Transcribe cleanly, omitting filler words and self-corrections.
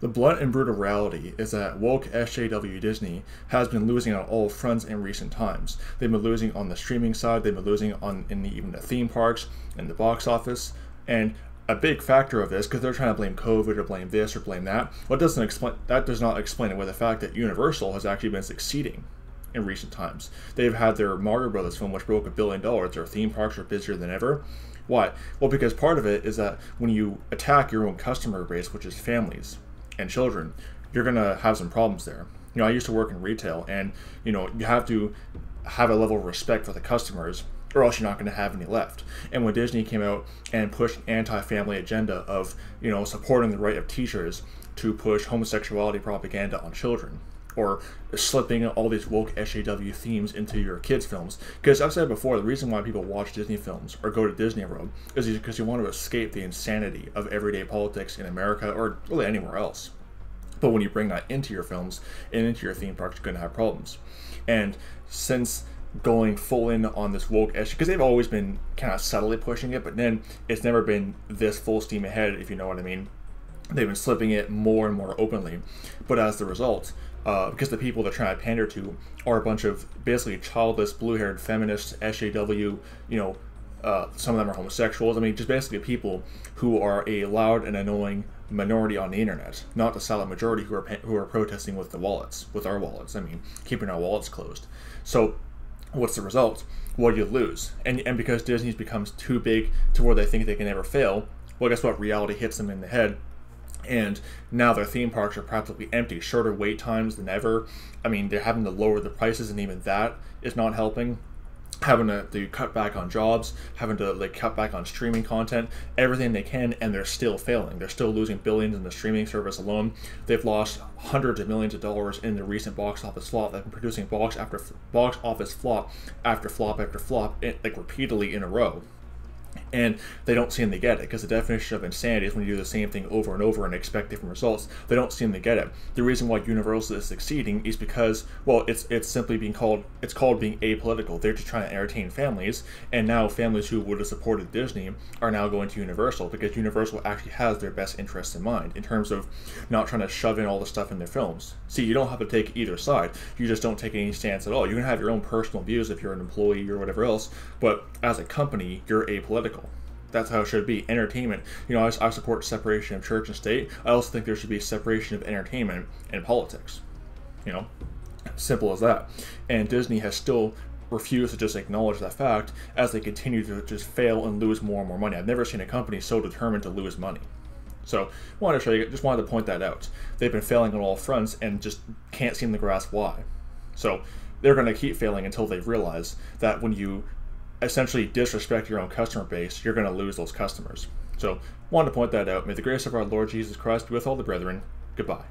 The blunt and brutal reality is that woke SJW Disney has been losing on all fronts in recent times. They've been losing on the streaming side, they've been losing on even the theme parks and the box office. And a big factor of this, because they're trying to blame COVID or blame this or blame that, that does not explain away the fact that Universal has actually been succeeding in recent times. They've had their Mario Brothers film, which broke $1 billion. Their theme parks are busier than ever. Why? Well, because part of it is that when you attack your own customer base, which is families and children, you're gonna have some problems there. You know, I used to work in retail, and you know, you have to have a level of respect for the customers, or else you're not gonna have any left. And when Disney came out and pushed an anti-family agenda of, you know, supporting the right of teachers to push homosexuality propaganda on children, or slipping all these woke SJW themes into your kids' films. Because I've said before, the reason why people watch Disney films or go to Disney World is because you want to escape the insanity of everyday politics in America or really anywhere else. But when you bring that into your films and into your theme parks, you're going to have problems. And since going full in on this woke issue, because they've always been kind of subtly pushing it, but then it's never been this full steam ahead, if you know what I mean. They've been slipping it more and more openly. But as the result, because the people they're trying to pander to are a bunch of basically childless, blue-haired feminists, SJW, you know, some of them are homosexuals. I mean, just basically people who are a loud and annoying minority on the internet, not the solid majority who are protesting with the wallets, with our wallets. I mean, keeping our wallets closed. So what's the result? Well, you lose. And because Disney becomes too big to where they think they can never fail, well, guess what? Reality hits them in the head. And now their theme parks are practically empty, shorter wait times than ever. I mean, they're having to lower the prices, and even that is not helping. Having to cut back on jobs, having to like cut back on streaming content, everything they can, and they're still failing. They're still losing billions in the streaming service alone. They've lost hundreds of millions of dollars in the recent box office flop. They've been producing box office flop after flop, like repeatedly in a row. And they don't seem to get it, because the definition of insanity is when you do the same thing over and over and expect different results. They don't seem to get it. The reason why Universal is succeeding is because, well, it's simply being called, it's called being apolitical. They're just trying to entertain families, and now families who would have supported Disney are now going to Universal, because Universal actually has their best interests in mind in terms of not trying to shove in all the stuff in their films. See, you don't have to take either side. You just don't take any stance at all. You can have your own personal views if you're an employee or whatever else, but as a company, you're apolitical. That's how it should be. Entertainment. You know, I support separation of church and state. I also think there should be separation of entertainment and politics. You know, simple as that. And Disney has still refused to just acknowledge that fact as they continue to just fail and lose more and more money. I've never seen a company so determined to lose money. So, wanted to show you, just wanted to point that out. They've been failing on all fronts and just can't seem to grasp why. So, they're going to keep failing until they realize that when you essentially disrespect your own customer base, you're going to lose those customers. So, wanted to point that out. May the grace of our Lord Jesus Christ be with all the brethren. Goodbye.